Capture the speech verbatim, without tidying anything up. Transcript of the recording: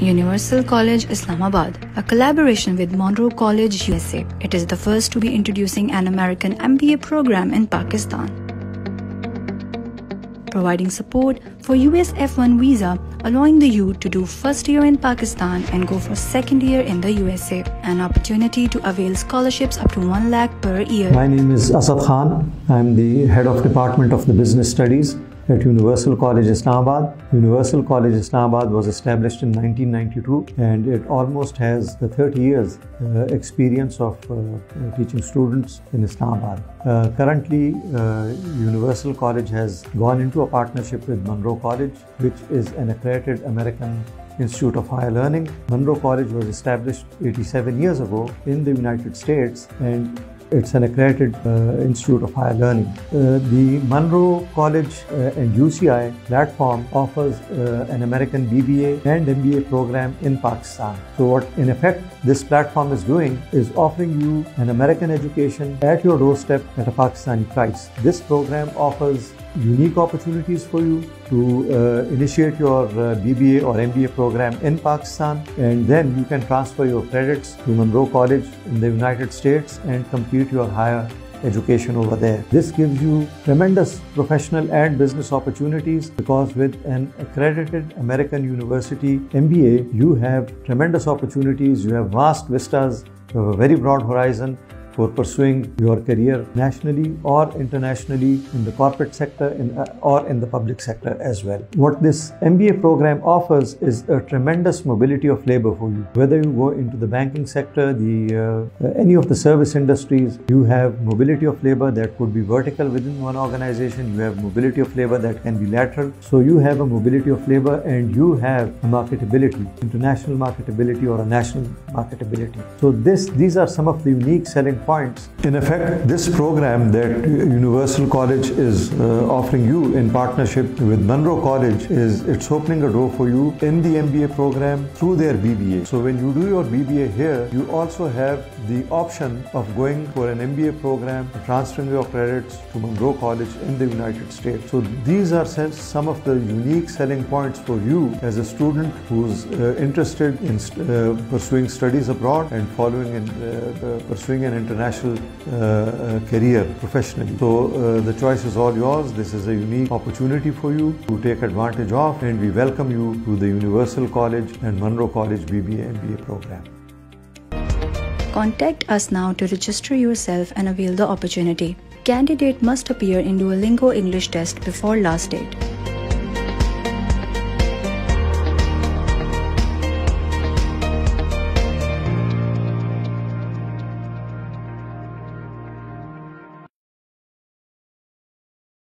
Universal College Islamabad, a collaboration with Monroe College, U S A. It is the first to be introducing an American M B A program in Pakistan, providing support for U S F one visa, allowing the youth to do first year in Pakistan and go for second year in the U S A, an opportunity to avail scholarships up to one lakh per year. My name is Asad Khan. I am the head of Department of the Business Studies at Universal College Islamabad. Universal College Islamabad was established in nineteen ninety-two, and it almost has the thirty years uh, experience of uh, teaching students in Islamabad. Uh, currently, uh, Universal College has gone into a partnership with Monroe College, which is an accredited American Institute of Higher Learning. Monroe College was established eighty-seven years ago in the United States, and it's an accredited uh, Institute of Higher Learning. Uh, the Monroe College uh, and U C I platform offers uh, an American B B A and M B A program in Pakistan. So what in effect this platform is doing is offering you an American education at your doorstep at a Pakistani price. This program offers unique opportunities for you to uh, initiate your uh, B B A or M B A program in Pakistan, and then you can transfer your credits to Monroe College in the United States and complete your higher education over there. This gives you tremendous professional and business opportunities, because with an accredited American university M B A, you have tremendous opportunities, you have vast vistas, you have a very broad horizon for pursuing your career nationally or internationally in the corporate sector in, uh, or in the public sector as well. What this M B A program offers is a tremendous mobility of labor for you. Whether you go into the banking sector, the, uh, any of the service industries, you have mobility of labor that could be vertical within one organization, you have mobility of labor that can be lateral. So you have a mobility of labor and you have marketability, international marketability or a national marketability. So this, these are some of the unique selling points. Points. In effect, this program that Universal College is uh, offering you in partnership with Monroe College is it's opening a door for you in the M B A program through their B B A. So when you do your B B A here, you also have the option of going for an M B A program, transferring your credits to Monroe College in the United States. So these are some of the unique selling points for you as a student who's uh, interested in st uh, pursuing studies abroad and following and uh, uh, pursuing an international National uh, uh, career professionally. So uh, the choice is all yours. This is a unique opportunity for you to take advantage of, and we welcome you to the Universal College and Monroe College B B A M B A program. Contact us now to register yourself and avail the opportunity. Candidate must appear in Duolingo English test before last date.